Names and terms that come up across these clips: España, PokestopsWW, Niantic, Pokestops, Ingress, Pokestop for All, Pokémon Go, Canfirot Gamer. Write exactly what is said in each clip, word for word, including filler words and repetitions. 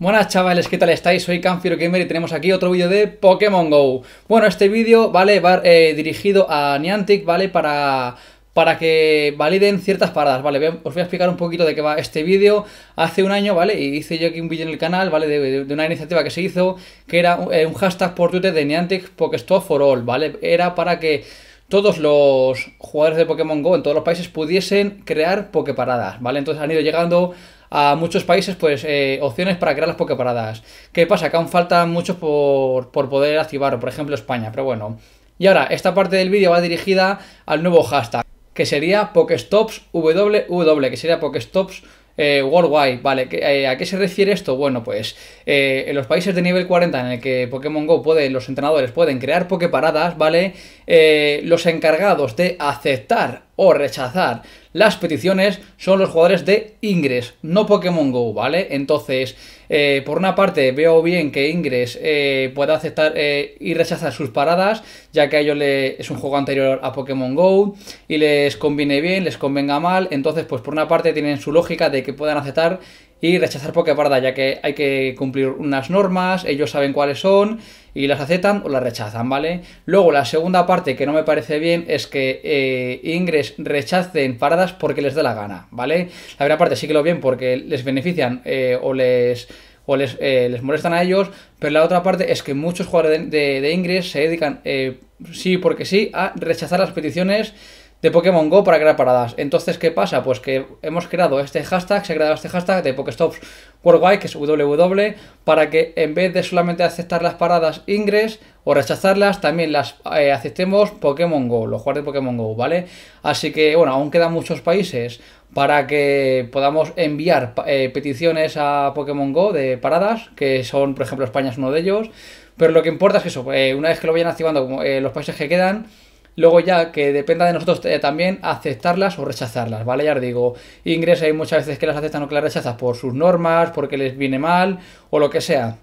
Buenas chavales, ¿qué tal estáis? Soy Canfirot Gamer y tenemos aquí otro vídeo de Pokémon Go. Bueno, este vídeo, ¿vale? Va eh, dirigido a Niantic, ¿vale? Para... para que validen ciertas paradas, ¿vale? Os voy a explicar un poquito de qué va este vídeo. Hace un año, ¿vale? Y hice yo aquí un vídeo en el canal, ¿vale? De, de, de una iniciativa que se hizo, que era un, eh, un hashtag por Twitter de Niantic Pokestop for All, ¿vale? Era para que todos los jugadores de Pokémon Go en todos los países pudiesen crear pokeparadas, ¿vale? Entonces han ido llegando a muchos países, pues, eh, opciones para crear las pokeparadas. ¿Qué pasa? Que aún faltan muchos por, por poder activar, por ejemplo, España, pero bueno. Y ahora, esta parte del vídeo va dirigida al nuevo hashtag, que sería Pokestops doble u doble u, que sería Pokestops eh, Worldwide, ¿vale? ¿A qué se refiere esto? Bueno, pues eh, en los países de nivel cuarenta en el que Pokémon GO puede, los entrenadores pueden crear pokeparadas, ¿vale? Eh, los encargados de aceptar o rechazar las peticiones son los jugadores de Ingress, no Pokémon Go, ¿vale? Entonces, eh, por una parte veo bien que Ingress eh, pueda aceptar eh, y rechazar sus paradas, ya que a ellos le, es un juego anterior a Pokémon Go y les conviene bien, les convenga mal. Entonces, pues por una parte tienen su lógica de que puedan aceptar y rechazar pokeparadas, ya que hay que cumplir unas normas, ellos saben cuáles son y las aceptan o las rechazan, ¿vale? Luego, la segunda parte que no me parece bien es que eh, Ingress rechacen paradas porque les dé la gana, ¿vale? La primera parte sí que lo bien porque les benefician eh, o les... o les, eh, les molestan a ellos, pero la otra parte es que muchos jugadores de, de, de Ingress se dedican, eh, sí porque sí, a rechazar las peticiones de Pokémon Go para crear paradas. Entonces, ¿qué pasa? Pues que hemos creado este hashtag, se ha creado este hashtag de Pokestops Worldwide, que es doble u doble u, para que en vez de solamente aceptar las paradas Ingress o rechazarlas, también las eh, aceptemos Pokémon Go, los jugadores de Pokémon Go, ¿vale? Así que, bueno, aún quedan muchos países para que podamos enviar eh, peticiones a Pokémon Go de paradas, que son, por ejemplo, España es uno de ellos, pero lo que importa es que eso, eh, una vez que lo vayan activando como, eh, los países que quedan, luego ya que dependa de nosotros eh, también aceptarlas o rechazarlas, ¿vale? Ya os digo, Ingress hay muchas veces que las aceptan o que las rechazan por sus normas, porque les viene mal o lo que sea.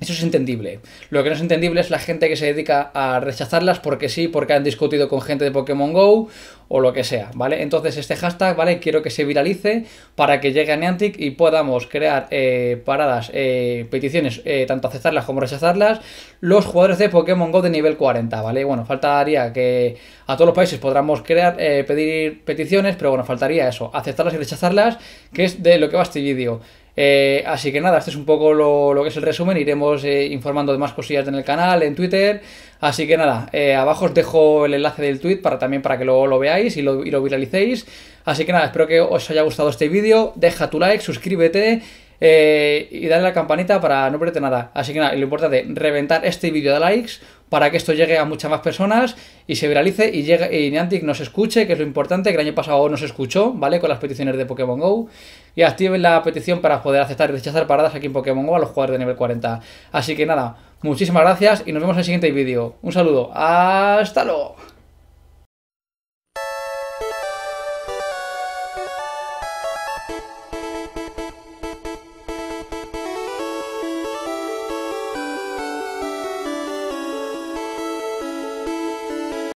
Eso es entendible. Lo que no es entendible es la gente que se dedica a rechazarlas porque sí, porque han discutido con gente de Pokémon Go o lo que sea, ¿vale? Entonces este hashtag, ¿vale? Quiero que se viralice para que llegue a Niantic y podamos crear eh, paradas, eh, peticiones, eh, tanto aceptarlas como rechazarlas, los jugadores de Pokémon Go de nivel cuarenta, ¿vale? Bueno, faltaría que a todos los países podamos crear, eh, pedir peticiones, pero bueno, faltaría eso, aceptarlas y rechazarlas, que es de lo que va este vídeo. Eh, así que nada, este es un poco lo, lo que es el resumen, iremos eh, informando de más cosillas en el canal, en Twitter, así que nada, eh, abajo os dejo el enlace del tweet para, también para que lo, lo veáis y lo, y lo viralicéis, así que nada, espero que os haya gustado este vídeo, deja tu like, suscríbete eh, y dale a la campanita para no perderte nada, así que nada, y lo importante, reventar este vídeo de likes para que esto llegue a muchas más personas y se viralice y, llegue, y Niantic nos escuche, que es lo importante, que el año pasado nos escuchó, ¿vale? Con las peticiones de Pokémon GO y activen la petición para poder aceptar y rechazar paradas aquí en Pokémon GO a los jugadores de nivel cuarenta. Así que nada, muchísimas gracias y nos vemos en el siguiente vídeo. Un saludo, ¡hasta luego!